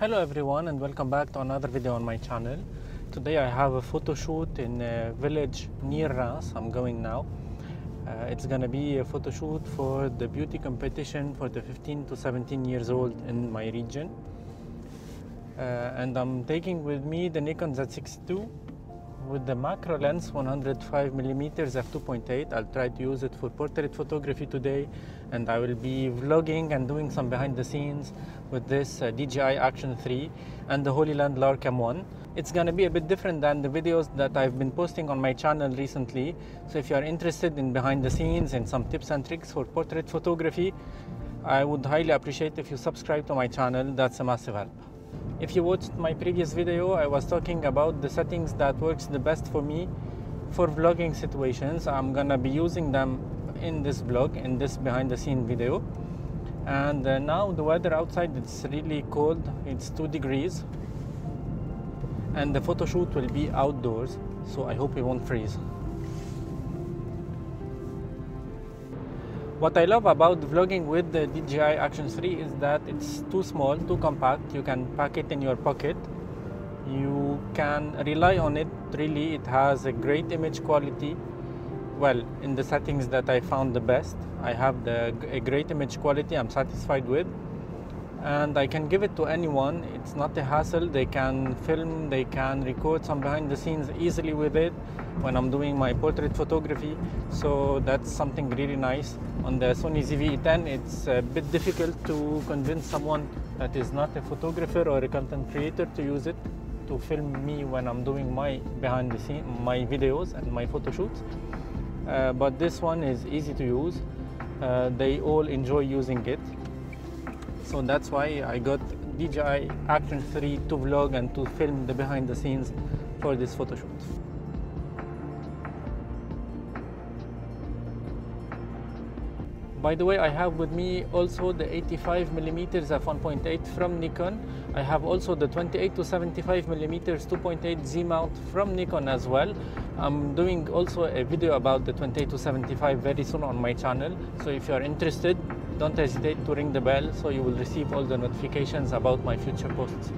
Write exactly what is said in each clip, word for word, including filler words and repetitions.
Hello everyone and welcome back to another video on my channel. Today I have a photo shoot in a village near Reims. I'm going now. Uh, it's gonna be a photo shoot for the beauty competition for the fifteen to seventeen years old in my region. Uh, and I'm taking with me the Nikon Z six two with the macro lens one oh five millimeter f two point eight. I'll try to use it for portrait photography today, and I will be vlogging and doing some behind the scenes with this uh, D J I Action three and the Hollyland Lark M one. It's gonna be a bit different than the videos that I've been posting on my channel recently, so if you are interested in behind the scenes and some tips and tricks for portrait photography, I would highly appreciate if you subscribe to my channel. That's a massive help. If you watched my previous video, I was talking about the settings that works the best for me for vlogging situations. I'm gonna be using them in this vlog, in this behind the scene video. And uh, now the weather outside, it's really cold, it's two degrees, and the photo shoot will be outdoors, so I hope it won't freeze. What I love about vlogging with the D J I Action three is that it's too small, too compact. You can pack it in your pocket. You can rely on it, really. It has a great image quality. Well, in the settings that I found the best, I have the, a great image quality I'm satisfied with. And I can give it to anyone. It's not a hassle. They can film, they can record some behind the scenes easily with it when I'm doing my portrait photography, so that's something really nice. On the Sony Z V ten, it's a bit difficult to convince someone that is not a photographer or a content creator to use it to film me when I'm doing my behind the scene, my videos and my photo shoots. Uh, but this one is easy to use. Uh, they all enjoy using it, so that's why I got D J I Action three to vlog and to film the behind the scenes for this photo shoot. By the way, I have with me also the eighty-five millimeter f one point eight from Nikon. I have also the twenty-eight to seventy-five millimeter f two point eight Z mount from Nikon as well. I'm doing also a video about the twenty-eight to seventy-five very soon on my channel. So if you are interested, don't hesitate to ring the bell so you will receive all the notifications about my future posts.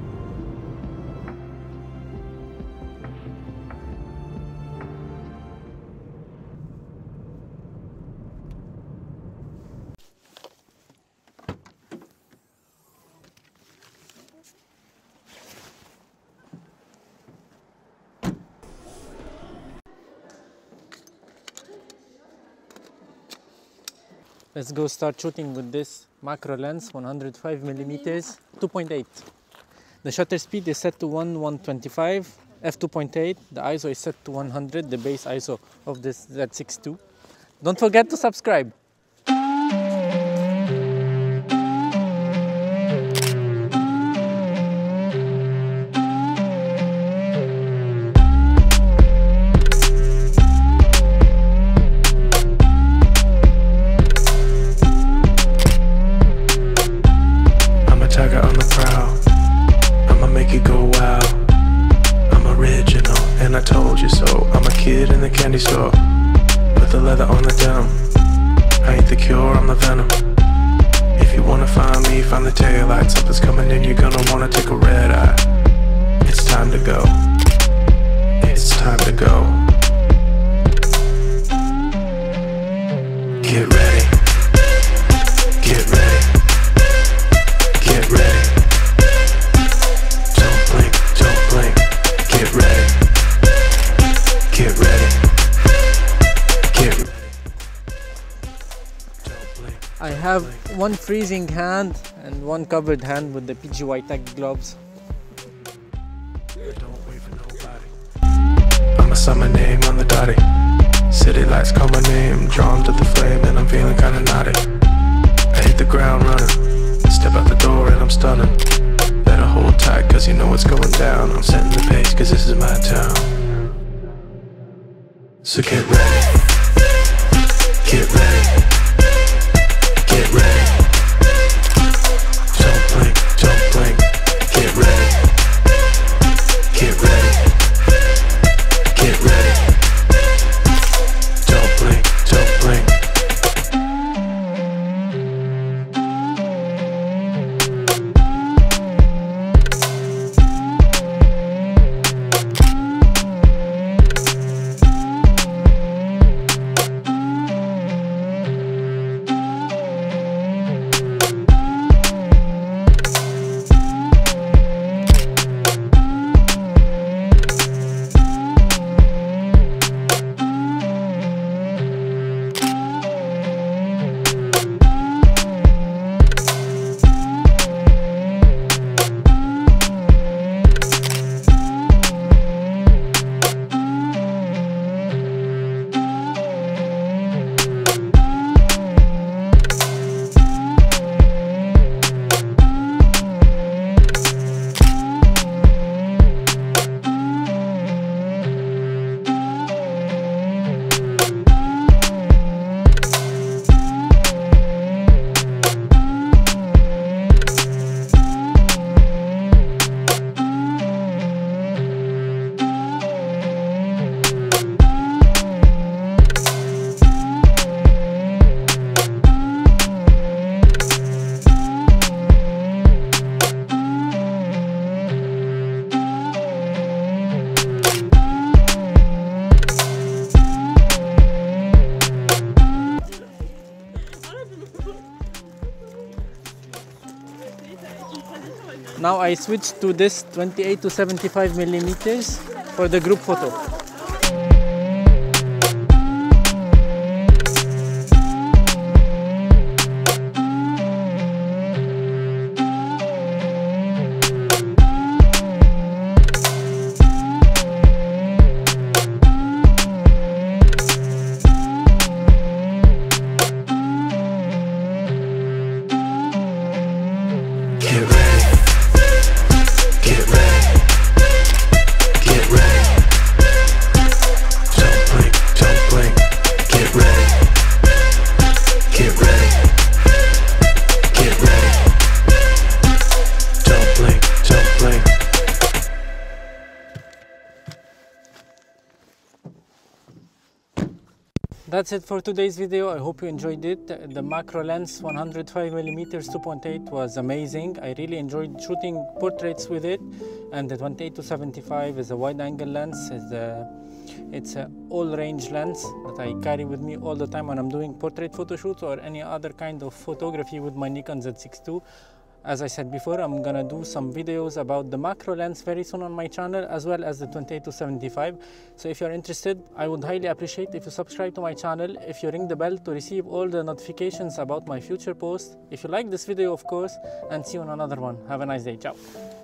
Let's go start shooting with this macro lens one oh five millimeter f two point eight. The shutter speed is set to one one twenty-five, f two point eight. The I S O is set to one hundred, the base I S O of this Z six two. Don't forget to subscribe. I have one freezing hand and one covered hand with the P G Y tech gloves. Don't wait for nobody. I'm a summer name on the dotty. City lights call my name, drawn to the flame, and I'm feeling kinda naughty. I hit the ground running, step out the door and I'm stunning. Better hold tight cause you know what's going down. I'm setting the pace cause this is my town. So get ready, get ready. Get ready. Don't blink, don't blink. Get ready. Get ready. Get ready. Don't blink, don't blink. Now I switch to this twenty-eight to seventy-five millimeters for the group photo. That's it for today's video. I hope you enjoyed it. The macro lens one oh five millimeter f two point eight was amazing. I really enjoyed shooting portraits with it, and the twenty-eight to seventy-five is a wide angle lens. It's a, it's a all range lens that I carry with me all the time when I'm doing portrait photo shoots or any other kind of photography with my Nikon Z six two. As I said before, I'm gonna do some videos about the macro lens very soon on my channel, as well as the twenty-eight to seventy-five. So if you're interested, I would highly appreciate if you subscribe to my channel, if you ring the bell to receive all the notifications about my future posts. If you like this video, of course, and see you on another one. Have a nice day. Ciao.